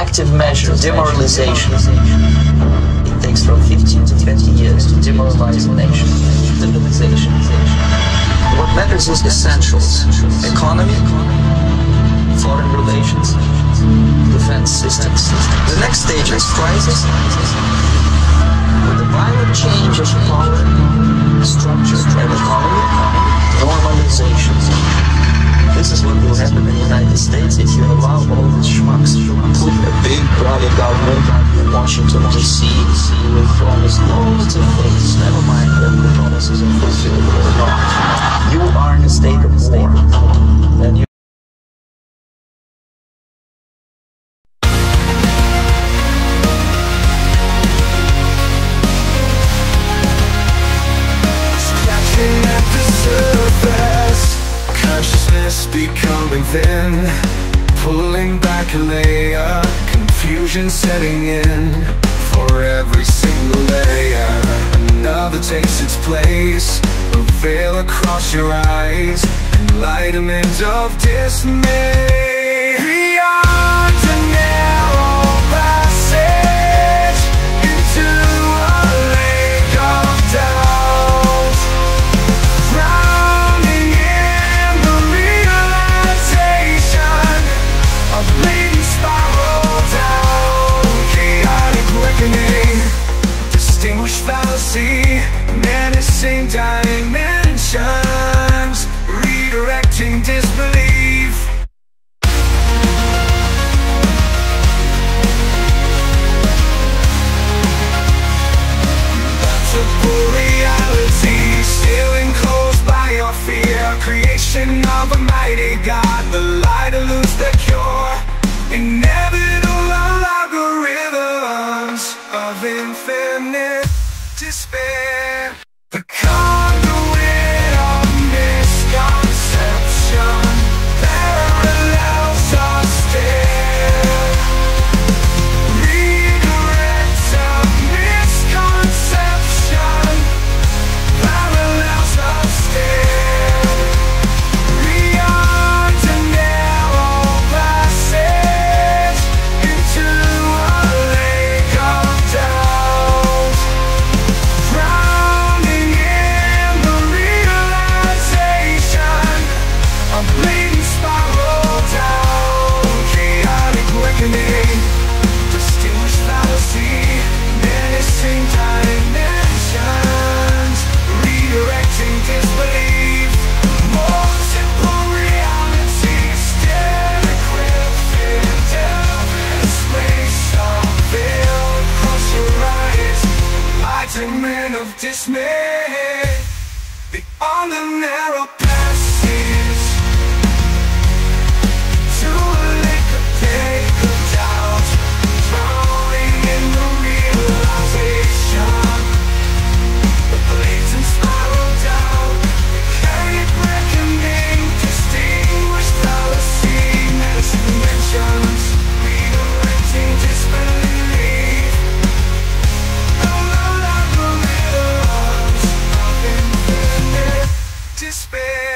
active measure, demoralization. It takes from 15 to 20 years to demoralize a nation, stabilization. What matters is essentials: economy, foreign relations, defense systems. The next stage is crisis, with a violent change of power, structure, and economy, normalization. This is what will happen in the United States if you allow all these schmucks to put a big bloody government in Washington, D.C. will promise loads of things, never mind whether the promises are fulfilled or not. You are in a state of war. Then you becoming thin, pulling back a layer, confusion setting in for every single layer. Another takes its place, a veil across your eyes, enlightenment of dismay. Beyond a narrow passage into a lake of doubt. Distinguished fallacy, menacing dimensions, redirecting disbelief. Multiple reality, still enclosed by your fear. Creation of a mighty God, the lie eludes the cure. Of infinite despair, the conduit of misconception parallels us there. Redirects of misconception parallels us there. Beyond a narrow passage into dismay, beyond the narrow passes to a lake of doubt, drowning in the realization. The blades and spiral down, carried reckoning, distinguished fallacy, medicine mentions, redirecting disbelief. Despair.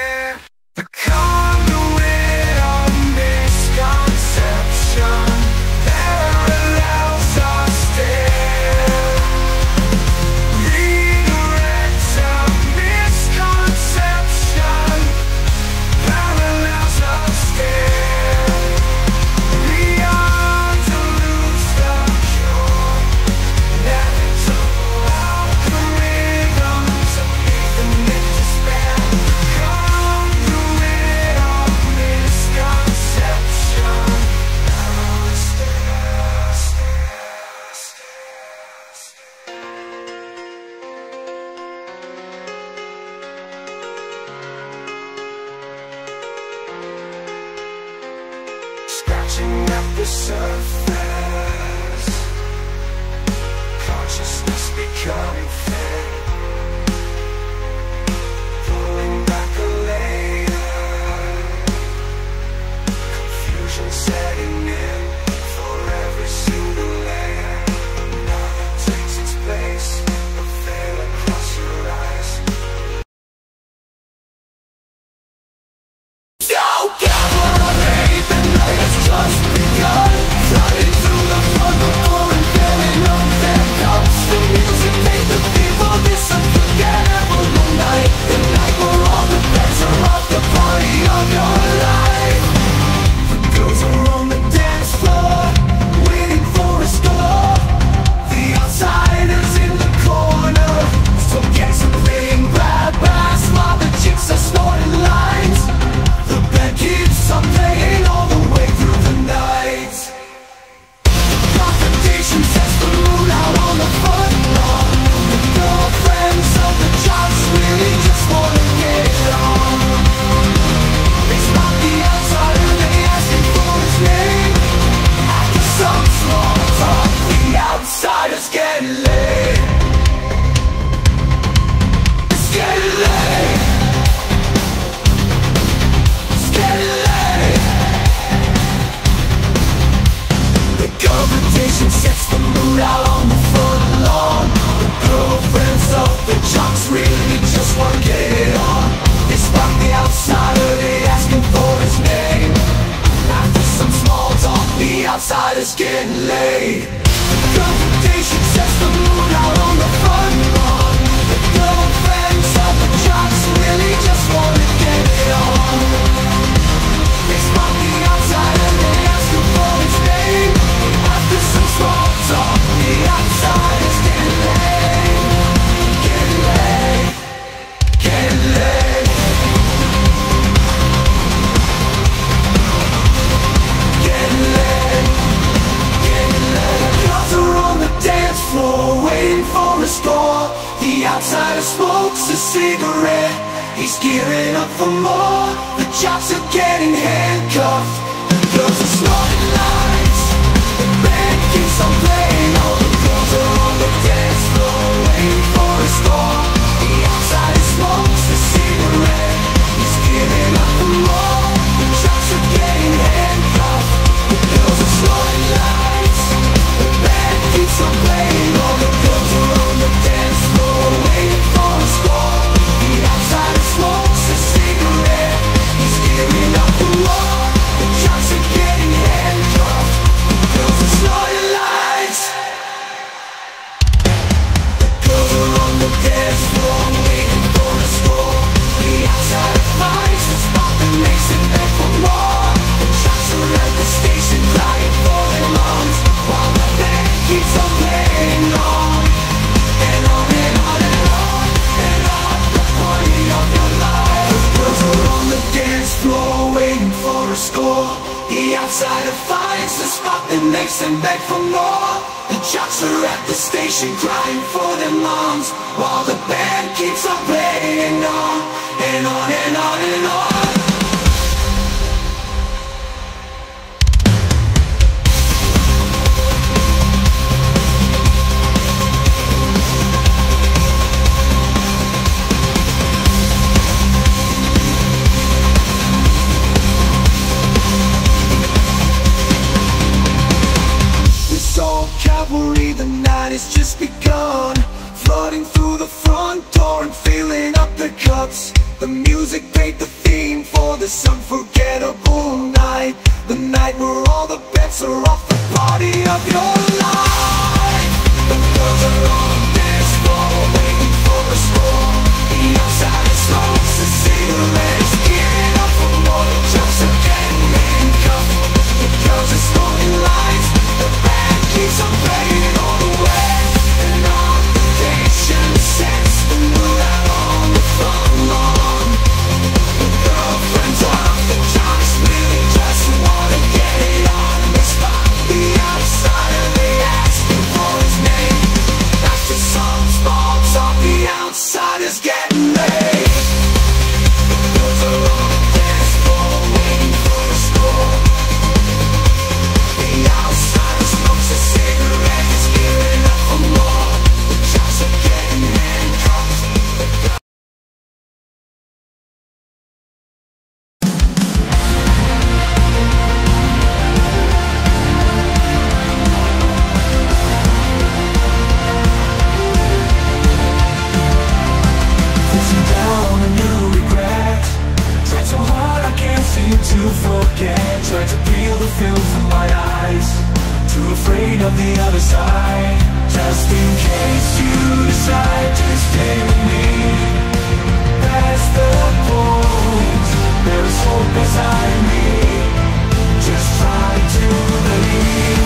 Confrontation sets the mood out on the front lawn. The girlfriends of the jocks really just want to get it on. They spot the outsider, they ask him for his name. After some small talk, the outsider's getting laid. The confrontation sets the mood out on the front lawn. The girlfriends of the jocks really just want to get it on. They spot the outsider, they ask him for his name. Some small talk, the outside is getting late. Getting late. Getting late. Getting late. Getting late. The girls are on the dance floor, waiting for a score. The outsider smokes a cigarette, he's gearing up for more. The jocks are getting handcuffed, the girls are snorting lines. Keeps on playing, all the girls are on the dance floor, waiting for a score. The outside smokes a cigarette, he's giving up the more. The jocks are getting handcuffed, the girls are slowing lights. The band keeps on playing, all the girls are on the dance floor, waiting for a score. The outside smokes a cigarette, he's giving up the more. The jocks are getting handcuffed, the girls are slowing. The dance floor, waiting for a score. The outside finds the spot that makes it back for more. The jocks are at the station, crying for their lungs, while the band keeps on playing on. And on and on and on and on, the party of your life. The girls are on the dance floor, waiting for a score. The outsider finds the spot that makes them beg for more. The jocks are at the station crying for their moms, while the band keeps on playing on and on and on and on. The night has just begun, flooding through the front door and filling up the cups. The music paid the theme for this unforgettable night, the night where all the bets are off, the party of your life. The girls are on the dance floor, waiting for a score. The outside smokes a cigarette, is gearing up for more. The jocks are getting handcuffed, the girls are snorting lights. The band keeps on playing. Just try to believe.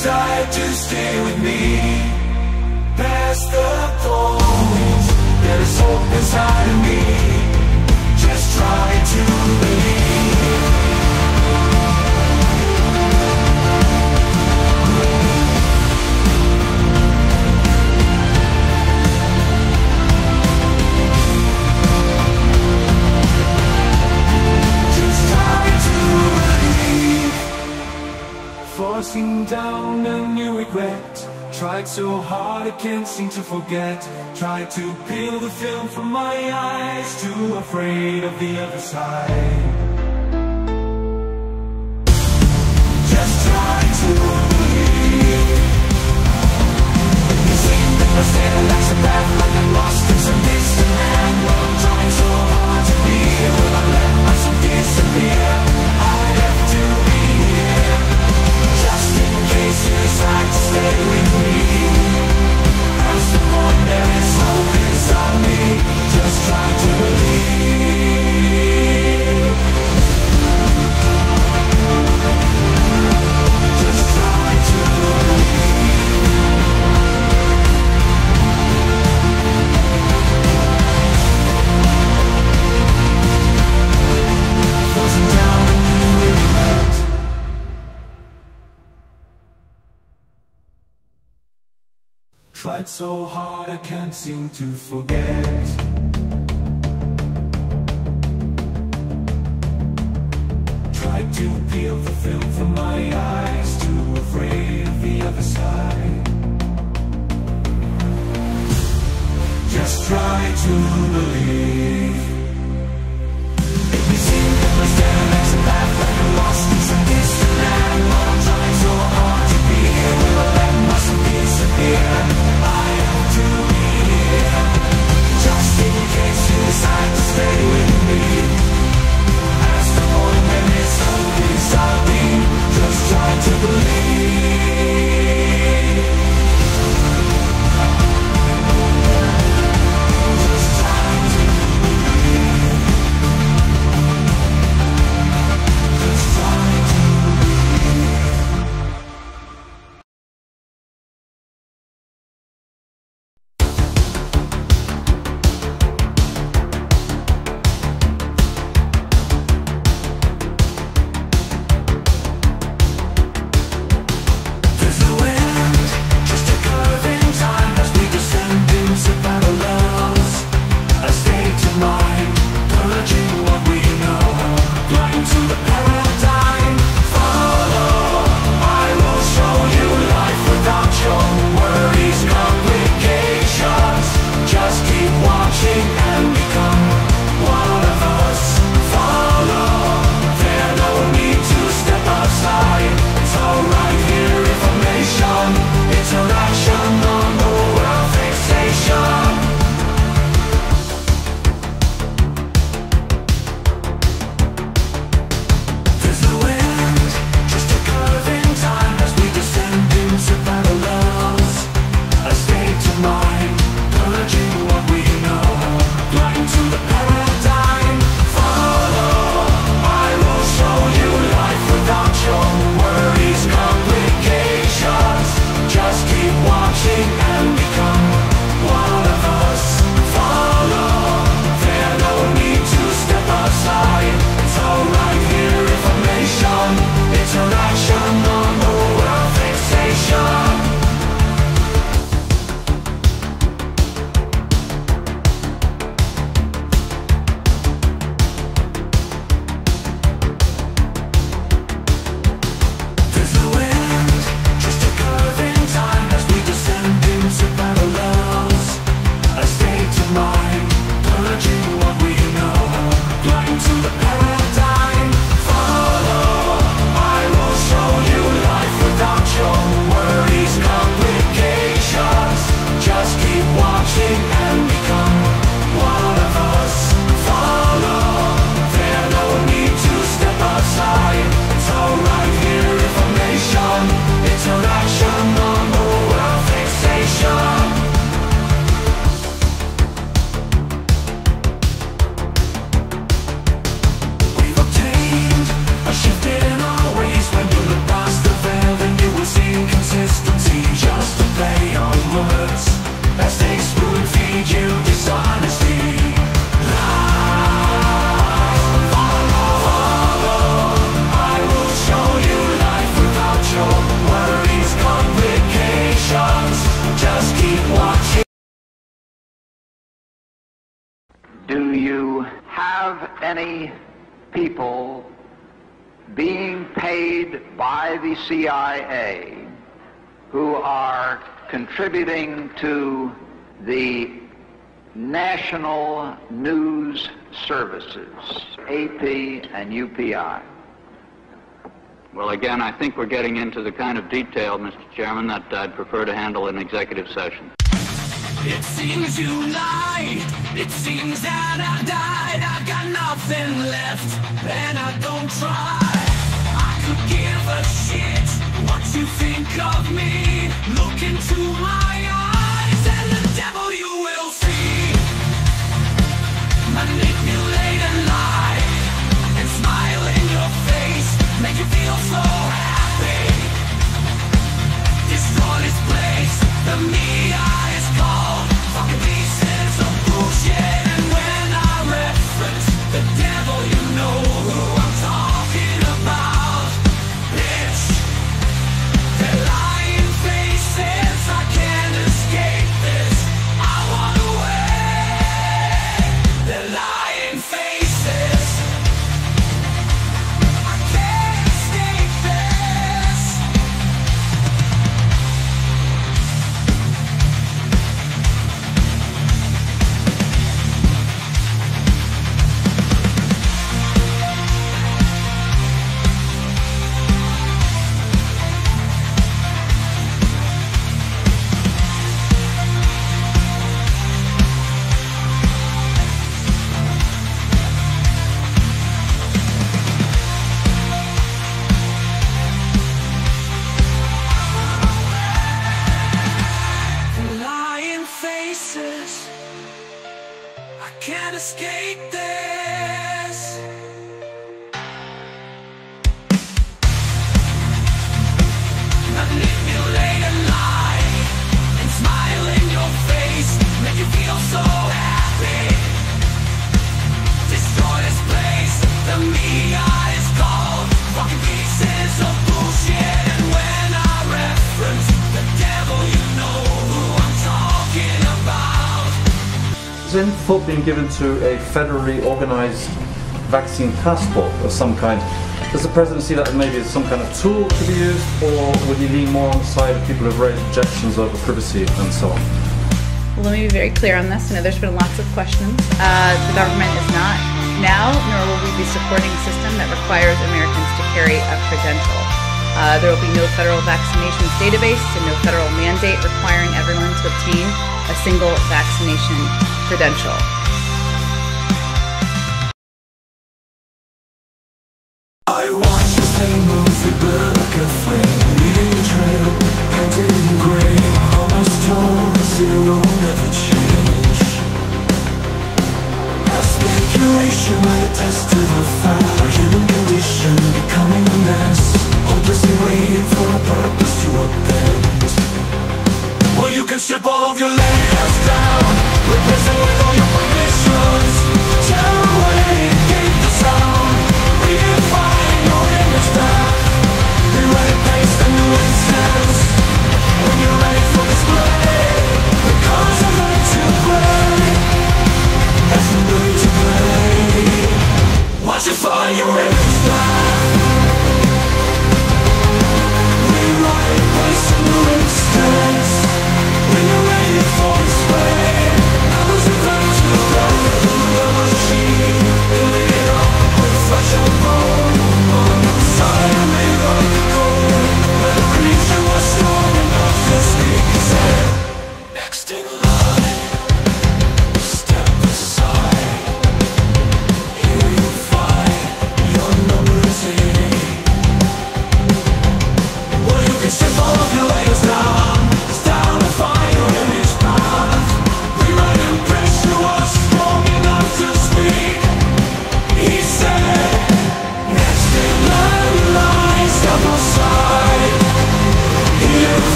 decide to stay with me. Past the thorns, there is hope inside of me. Just try to believe. Forcing down a new regret, tried so hard I can't seem to forget. Tried to peel the film from my eyes, too afraid of the other side. Just try to believe. You seem that I stand and that's a path, like I'm lost in some distant land. Well, I'm trying so hard to be, will I let myself disappear? I have to. Just decide to stay with me. As the point there is hope inside me. Just try to believe. Just try to believe. Closing down a new regret. Tried so hard I can't seem to forget. Tried to peel the film from my eyes, too afraid of the other side. Just try to believe. If you seem that my stand as a path, like I'm lost in some distant land. While I'm trying so hard to be here, will I let myself disappear? To be here, just in case you decide to stay with me. As the morning and it's hope inside me, just try to believe. Just try to believe. Just try to believe. There's a wind, just a curve in time as we descend in you have any people being paid by the CIA who are contributing to the national news services, AP and UPI? Well, again, I think we're getting into the kind of detail, Mr. Chairman, that I'd prefer to handle in executive session. It seems you lied. It seems that I died. I got nothing left, and I don't try. I could give a shit what you think of me. Look into my eyes, and the devil you will see. Manipulate and lie, and smile in your face, make you feel so happy. Destroy this place, the media. I can't escape this. Manipulate and lie, and smile in your face, make you feel so happy. Destroy this place, the media is called fucking pieces of bullshit. And when I reference the devil, you know who I'm talking about. Thought being given to a federally organized vaccine passport of some kind. Does the President see that maybe as some kind of tool to be used, or would he lean more on the side of people who have raised objections over privacy and so on? Well, let me be very clear on this. I know there's been lots of questions. The government is not now, nor will we be supporting a system that requires Americans to carry a credential. There will be no federal vaccinations database and no federal mandate requiring everyone to obtain a single vaccination credential. I watch the same movie, but like a flame, leading the trail, painted in gray, almost torn, zero, never change. A speculation, I attest to the fact, our human condition becoming a mess, hopelessly waiting for a purpose to upend. Well, you can strip all of your layers down, replace it with all your provisions. Tear away, keep the sound, redefine your image back. Rewrite, paste a new instance, when you're ready for display. The cards are ready to play, as you need to play. Watch it fire your image back. Rewrite, paste a new instance, when you're ready for display. I was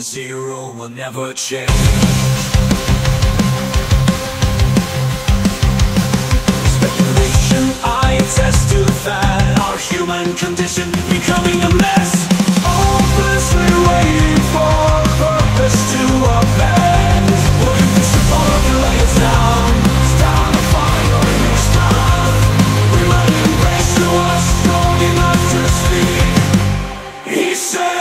the zero will never change. Speculation, I attest to the fact, our human condition becoming a mess, hopelessly waiting for a purpose to upend. Looking to the fall of the lights down, start a fire next time. We might embrace who are strong enough to speak. He said,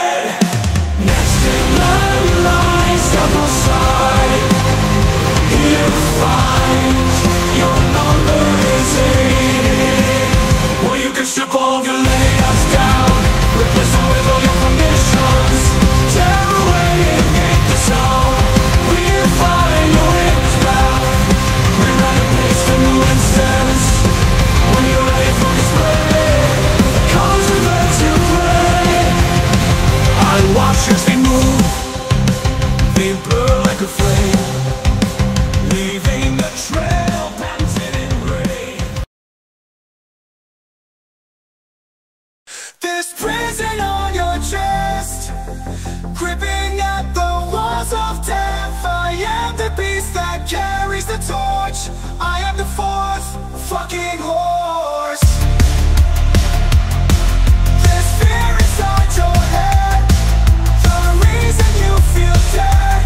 strip all your layers down, replace them with all your conditions, tear away and get the sound. We'll find your hips back, we're at a place to move and sense. When you're ready for display, cause we let you play. I'll watch as they move, they blur like a flame, leaving the trail. This prison on your chest, gripping at the walls of death. I am the beast that carries the torch. I am the fourth fucking horse. This fear inside your head, the reason you feel dead.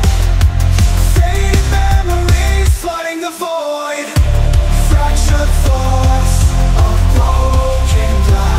Faded memories flooding the void, fractured thoughts of broken glass.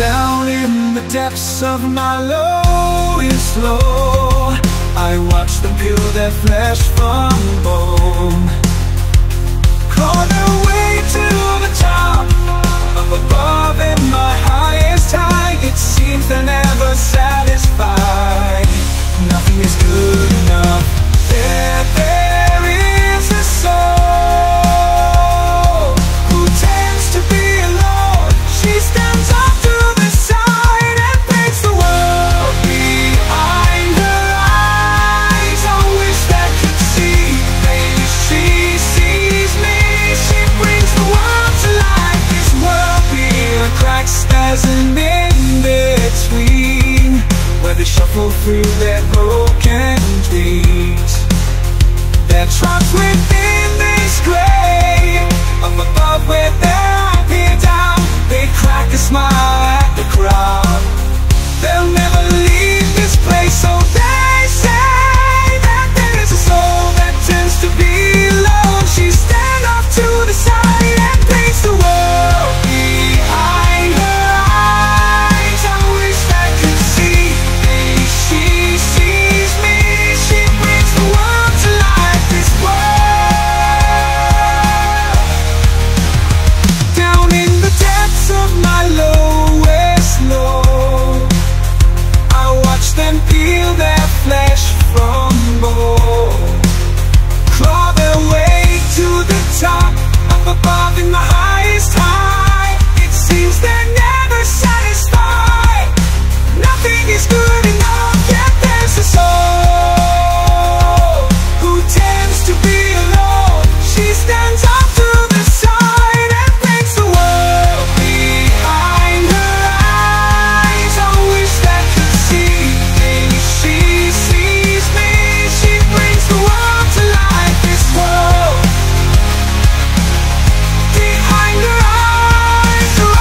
Down in the depths of my lowest low, I watch them peel their flesh from bone. Claw their way to the top, up above in my highest high. It seems they're never satisfied. Nothing is good enough. There is a soul who tends to be alone. She stands up to the side and paints the world behind her eyes. I wish that could see. Maybe she sees me. She brings the world to life. This world beyond cracks, there's an in between, where they shuffle through their broken dreams. They're trapped within this grave. I'm above where I peer down. They crack a smile at the crowd. They'll never leave this place, so they say that there's a soul that tends to be alone. She stands off to the side and paints the world behind her eyes. I wish I could see. Maybe she sees me. She brings the world. Down in the depths of my lowest low, I watch them peel their flesh from bone. Claw their way to the top, up above in the highest high. It seems they're never satisfied. Nothing is good enough, yet there's a soul who tends to be alone. She stands up to the side and paints the world behind her eyes. I wish that could see. Maybe she sees me. She brings the world to life. This world behind her eyes. Her eyes.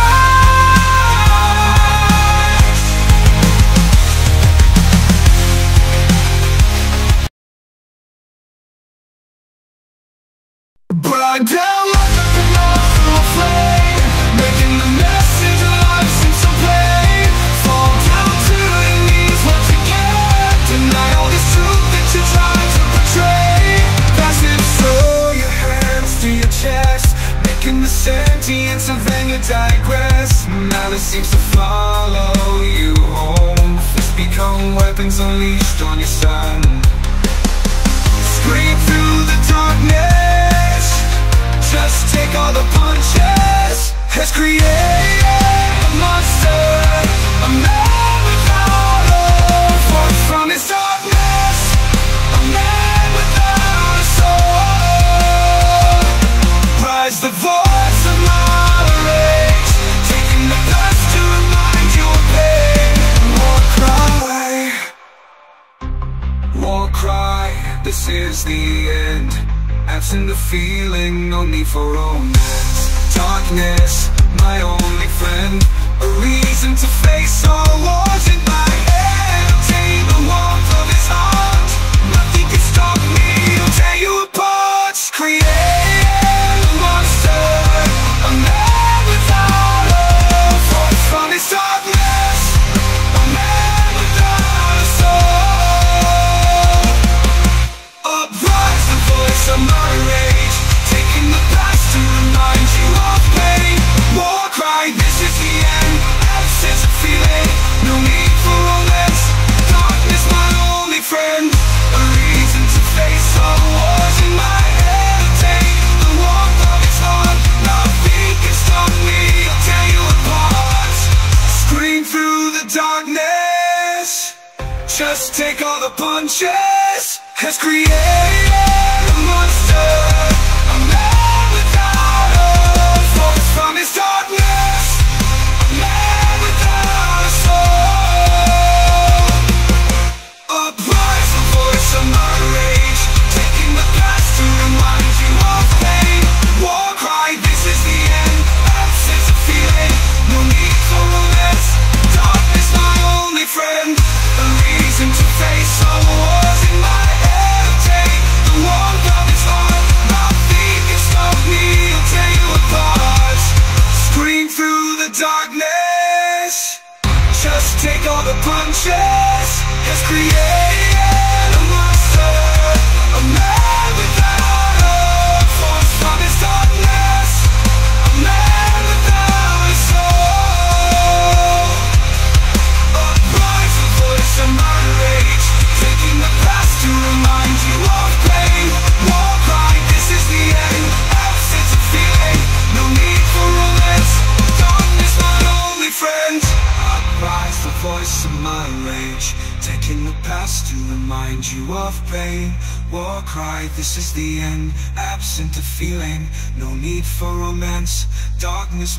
But I don't. Digress. Malice seems to follow you home. Fists become weapons unleashed on your son. Scream through the darkness. Just take all the punches. Has created a monster, a man without a fork from his darkness, a man without a soul. Rise the voice. This is the end. Absent the feeling, no need for romance. Darkness, my only friend. A reason to face all wars in my head. Obtain the warmth of his heart. Nothing can stop me. I'll tear you apart. Create a monster, a man without a voice from his darkness. Just take all the punches. Has created a monster, a man without a voice from his darkness, a man without a soul. Uprise the voice of my rage, taking the past to remind you of pain. War cry, this is the end. Absence of feeling, no need for romance. Darkness, my only friend. To face all the wars in my head, take the warmth of his heart. remind you of pain. War cry, this is the end. Absent of feeling, no need for romance. Darkness.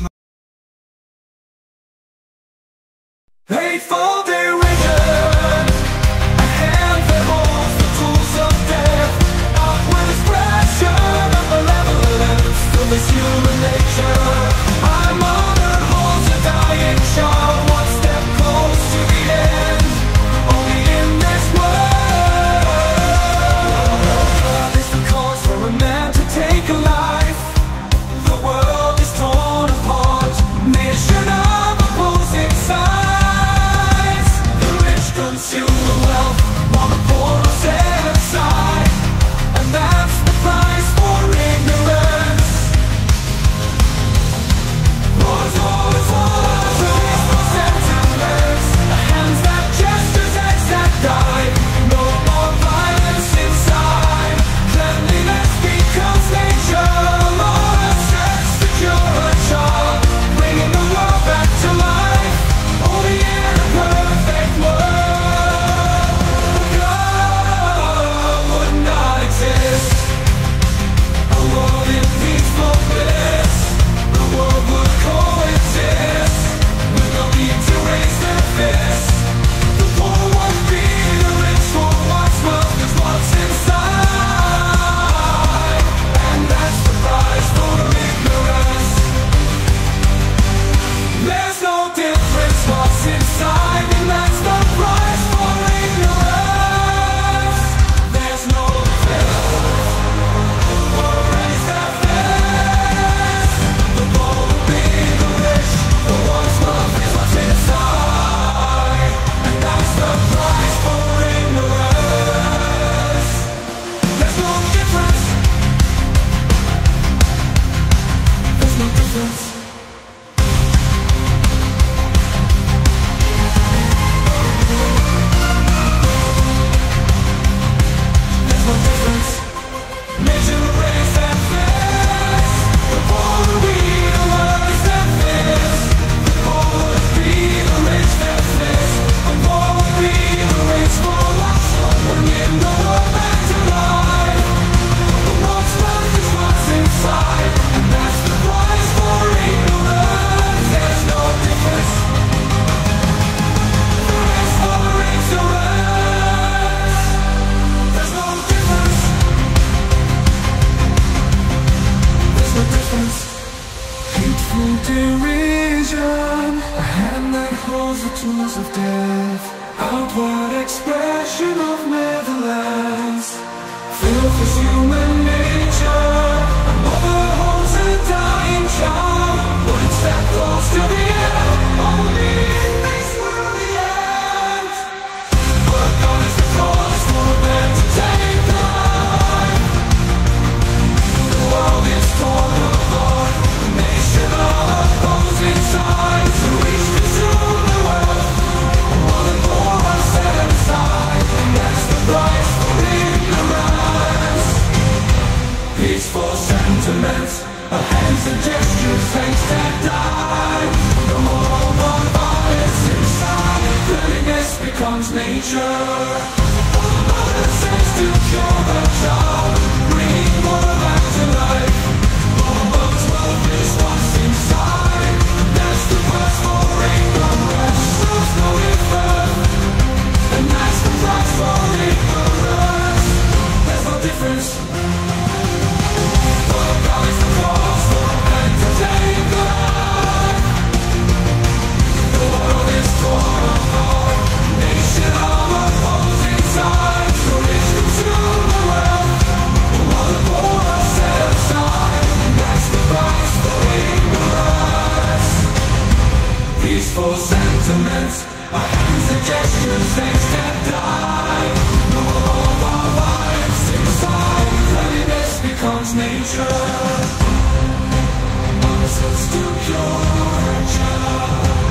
Hateful day risen, a hand that holds the tools of death. Upward expression of malevolence, still this human nature. My mother holds a dying child, one step close to the end. Only in this world is the cause for a man to take a life. The world is torn apart, nation of opposing sides. Consume the wealth while the poor are set aside, and that's the price for ignorance. War's always war, truths for sentiments, the hands that gestures, heads that die. No more violence inside. Cleanliness becomes nature. Law asserts that you're a child, bringing the world back to life. Only in a perfect world. Nature, monsters to cure a child.